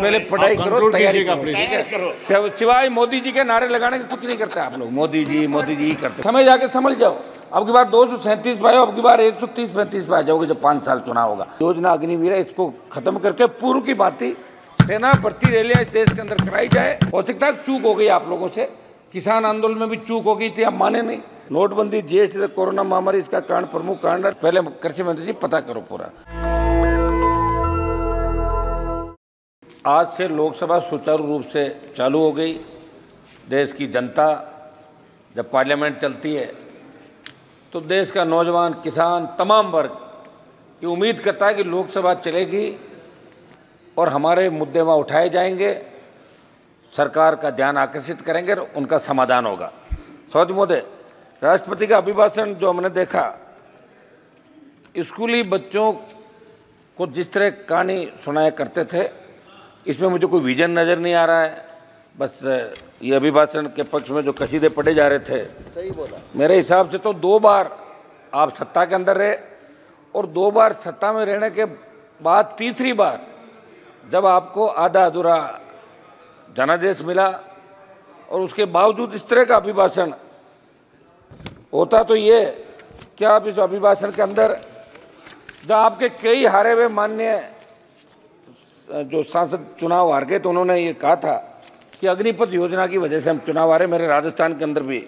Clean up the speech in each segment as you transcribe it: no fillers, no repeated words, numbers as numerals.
पहले पढ़ाई करो, तैयारी करो। सिवाय मोदी जी के नारे लगाने के कुछ नहीं करता आप लोग, मोदी जी करते। समय जाके समझ जाओ, अब की बार 237 पाए, अब की बार 130-35 पाए जाओगे जब 5 साल चुनाव होगा। योजना अग्निवीर है, इसको खत्म करके पूर्व की भांति सेना भर्ती रैलियां इस देश के अंदर कराई जाए। हो सकता है चूक हो गई आप लोगों से, किसान आंदोलन में भी चूक हो गई थी, आप माने नहीं। नोटबंदी, जीएसटी, कोरोना महामारी इसका कारण, प्रमुख कारण है। पहले कृषि मंत्री जी पता करो पूरा। आज से लोकसभा सुचारू रूप से चालू हो गई। देश की जनता जब पार्लियामेंट चलती है तो देश का नौजवान, किसान, तमाम वर्ग की उम्मीद करता है कि लोकसभा चलेगी और हमारे मुद्दे वहाँ उठाए जाएंगे, सरकार का ध्यान आकर्षित करेंगे और उनका समाधान होगा। सौज महोदय, राष्ट्रपति का अभिभाषण जो हमने देखा, स्कूली बच्चों को जिस तरह कहानी सुनाया करते थे, इसमें मुझे कोई विजन नज़र नहीं आ रहा है। बस ये अभिभाषण के पक्ष में जो कसीदे पढ़े जा रहे थे, सही बोला। मेरे हिसाब से तो 2 बार आप सत्ता के अंदर रहे और 2 बार सत्ता में रहने के बाद 3री बार जब आपको आधा अधूरा जनादेश मिला और उसके बावजूद इस तरह का अभिभाषण होता, तो ये क्या आप इस अभिभाषण के अंदर, जहाँ आपके कई हारे हुए माननीय जो सांसद चुनाव हार गए, तो उन्होंने ये कहा था कि अग्निपथ योजना की वजह से हम चुनाव हारे। मेरे राजस्थान के अंदर भी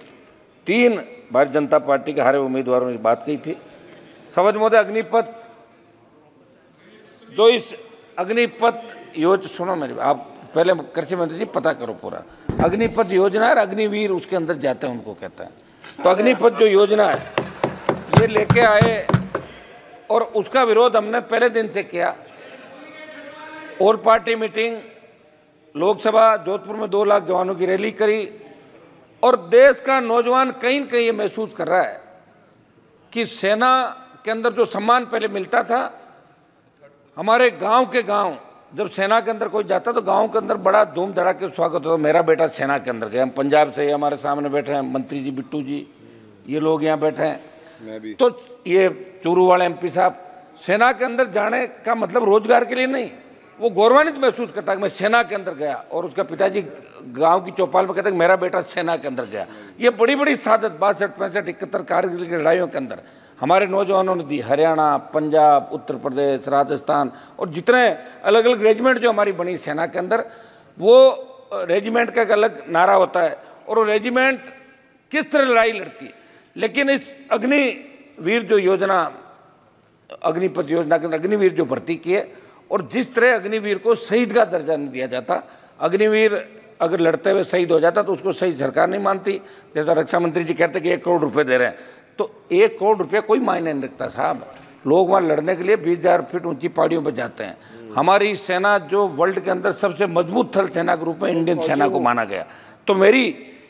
3 भारतीय जनता पार्टी के हारे उम्मीदवारों ने बात कही थी। समझ महोदय, अग्निपथ जो इस अग्निपथ योजना, सुनो मेरी, आप पहले कृषि मंत्री जी पता करो पूरा। अग्निपथ योजना और अग्निवीर उसके अंदर जाते हैं, उनको कहता है। तो अग्निपथ जो योजना है ये लेके आए और उसका विरोध हमने पहले दिन से किया। All party meeting, Lok Sabha, Jodhpur में 2 लाख जवानों की रैली करी और देश का नौजवान कहीं न कहीं ये महसूस कर रहा है कि सेना के अंदर जो सम्मान पहले मिलता था, हमारे गांव के गांव, जब सेना के अंदर कोई जाता तो गांव के अंदर बड़ा धूम धड़ाके स्वागत होता। मेरा बेटा सेना के अंदर गया, हम पंजाब से, हमारे सामने बैठे हैं मंत्री जी, बिट्टू जी, ये लोग यहाँ बैठे हैं। तो ये चूरू वाले MP साहब, सेना के अंदर जाने का मतलब रोजगार के लिए नहीं, वो गौरवान्वित महसूस करता कि मैं सेना के अंदर गया, और उसका पिताजी गाँव की चौपाल में कहता कि मेरा बेटा सेना के अंदर गया। ये बड़ी बड़ी शहादत 62, 65, 71 कारगिल की लड़ाइयों के अंदर हमारे नौजवानों ने दी। हरियाणा, पंजाब, उत्तर प्रदेश, राजस्थान और जितने अलग अलग रेजिमेंट जो हमारी बनी सेना के अंदर, वो रेजिमेंट का एक अलग नारा होता है और वो रेजिमेंट किस तरह लड़ाई लड़ती है। लेकिन इस अग्निवीर जो योजना, अग्निपथ योजना के अंदर अग्निवीर जो भर्ती किए और जिस तरह अग्निवीर को शहीद का दर्जा नहीं दिया जाता, अग्निवीर अगर लड़ते हुए शहीद हो जाता तो उसको शहीद सरकार नहीं मानती। जैसा रक्षा मंत्री जी कहते कि 1 करोड़ रुपये दे रहे हैं, तो 1 करोड़ रुपया कोई मायने नहीं रखता साहब। लोग वहाँ लड़ने के लिए 20,000 फीट ऊंची पहाड़ियों पर जाते हैं। हमारी सेना जो वर्ल्ड के अंदर सबसे मजबूत थल सेना के रूप में इंडियन सेना को माना गया। तो मेरी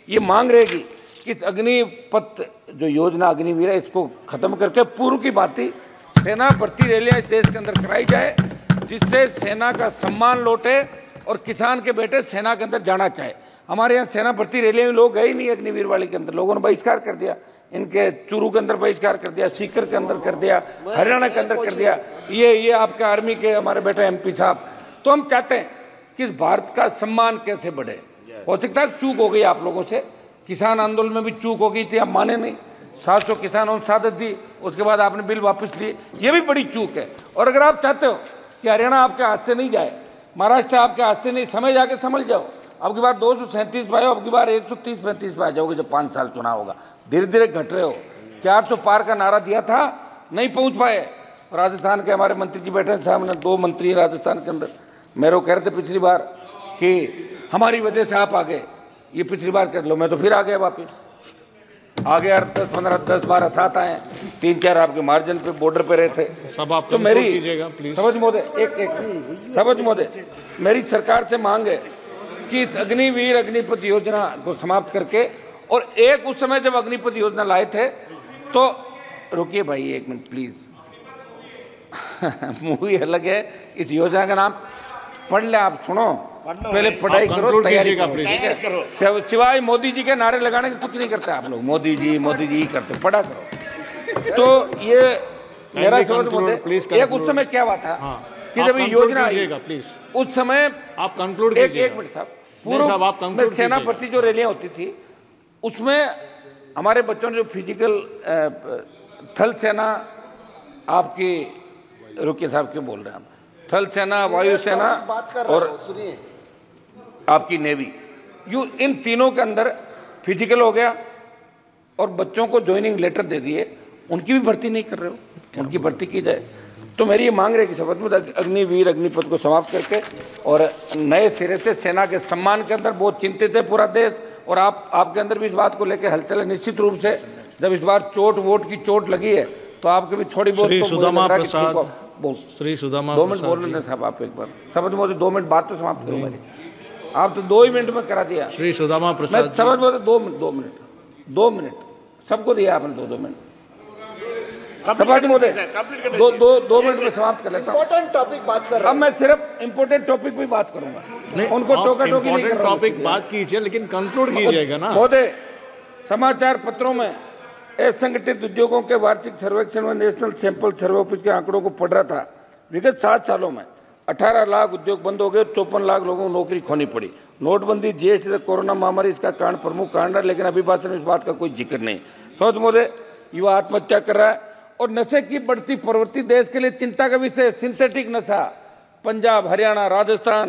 ये मांग रहेगी कि इस अग्निपथ जो योजना अग्निवीर है, इसको खत्म करके पूर्व की भांति सेना भर्ती रैलियाँ इस देश के अंदर कराई जाए, जिससे सेना का सम्मान लौटे और किसान के बेटे सेना के अंदर जाना चाहे। हमारे यहाँ सेना भर्ती रैलियाँ में लोग गए ही नहीं। अग्निवीर वाले के अंदर लोगों ने बहिष्कार कर दिया, इनके चूरू के अंदर बहिष्कार कर दिया, सीकर के अंदर कर दिया, हरियाणा के अंदर कर दिया। ये आपके आर्मी के हमारे बेटे MP साहब। तो हम चाहते हैं कि भारत का सम्मान कैसे बढ़े। हो सकता है चूक हो गई आप लोगों से, किसान आंदोलन में भी चूक हो गई थी, आप माने नहीं। 700 किसानों को शहादत दी, उसके बाद आपने बिल वापस लिए, ये भी बड़ी चूक है। और अगर आप चाहते हो कि हरियाणा आपके हाथ से नहीं जाए, महाराष्ट्र आपके हाथ से नहीं, समय जाके समझ जाओ। अब की बार 237 पाए, अब की बार 130-35 पाए जाओगे जब 5 साल चुनाव होगा। धीरे धीरे घट रहे हो। 400 पार का नारा दिया था, नहीं पहुंच पाए। राजस्थान के हमारे मंत्री जी बैठे सामने, 2 मंत्री राजस्थान के अंदर, मेरे को कह रहे थे पिछली बार कि हमारी वजह से आप आ गए, ये पिछली बार कर लो, मैं तो फिर आ गया वापस, आ गया 10, 15, 10, 12 साथ आए, 3-4 आपके मार्जिन पे बॉर्डर पे रहे थे सब आप। तो मेरी समझ महोदय, एक समझ महोदय, मेरी सरकार से मांग है कि इस अग्निवीर अग्निपथ योजना को समाप्त करके, और एक उस समय जब अग्निपथ योजना लाए थे तो रुकिए भाई 1 मिनट प्लीज मूवी अलग है, इस योजना का नाम पढ़ ले आप, सुनो, पहले पढ़ाई करो, तैयारी करो। सिवाय मोदी जी के नारे लगाने के कुछ नहीं करते आप लोग, मोदी जी करते, पढ़ा करो। तो ये मेरा एक उस समय क्या हुआ था, कि जब योजना आई उस समय आप कंक्लूड एक मिनट साहब पूर्व सेनापति जो रैलियां होती थी उसमें हमारे बच्चों ने जो फिजिकल थल सेना आपकी रुकिए साहब क्यों बोल रहे हैं आप थल सेना वायुसेना और आपकी नेवी यू इन तीनों के अंदर फिजिकल हो गया और बच्चों को ज्वाइनिंग लेटर दे दिए उनकी भी भर्ती नहीं कर रहे हो उनकी भर्ती की जाए। तो मेरी ये मांग रही कि शपथ में अग्निवीर अग्निपथ को समाप्त करके और नए सिरे से सेना के सम्मान के अंदर बहुत चिंतित है पूरा देश और आप आपके अंदर भी इस बात को लेकर हलचल है। निश्चित रूप से जब इस बार चोट वोट की चोट लगी है तो आपके भी थोड़ी बहुत श्री सुदामा दो मिनट बोल रहे साहब आप एक बार शपथ मोदी 2 मिनट बात तो समाप्त करो मेरी आप तो 2 ही मिनट में करा दिया श्री सुदामा प्रसाद शपथ मोदी 2 मिनट सबको दिया आपने 2 मिनट दो मिनट में समाप्त कर लेता हूं। इम्पोर्टेंट टॉपिक बात कर रहा हूं। अब मैं सिर्फ इम्पोर्टेंट टॉपिक पे बात करूंगा नहीं, उनको टोका टोकी नहीं करूंगा। टॉपिक बात कीजिए लेकिन कंक्लूड कीजिएगा ना। महोदय समाचार पत्रों में असंगठित उद्योगों के वार्षिक सर्वेक्षण में नेशनल सैंपल सर्वे ऑफिस के आंकड़ों को पढ़ रहा था। विगत 7 सालों में 18 लाख उद्योग बंद हो गए 54 लाख लोगों को नौकरी खोनी पड़ी। नोटबंदी जीएसटी कोरोना महामारी इसका कारण प्रमुख कारण है लेकिन अभिभाषण में इस बात का कोई जिक्र नहीं। समझ महोदय युवा आत्महत्या कर रहा है और नशे की बढ़ती प्रवृत्ति देश के लिए चिंता का विषय। सिंथेटिक नशा पंजाब हरियाणा राजस्थान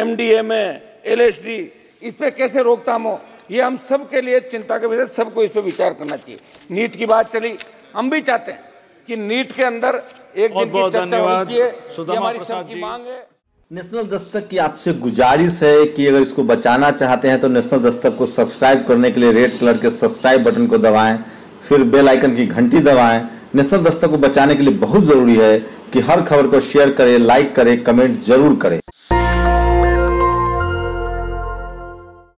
एमडीएमए LSD इस पर कैसे रोकथाम हो ये हम सब के लिए चिंता का विषय। सबको इस पर विचार करना चाहिए। नीट की बात चली हम भी चाहते हैं कि नीट के अंदर एक दिन की चर्चा होनी चाहिए हमारी सबकी मांग है। नेशनल दस्तक की आपसे गुजारिश है कि अगर इसको बचाना चाहते हैं तो नेशनल दस्तक को सब्सक्राइब करने के लिए रेड कलर के सब्सक्राइब बटन को दबाएं फिर बेल आइकन की घंटी दबाएं। नेशनल दस्तक को बचाने के लिए बहुत जरूरी है कि हर खबर को शेयर करें लाइक करें कमेंट जरूर करें।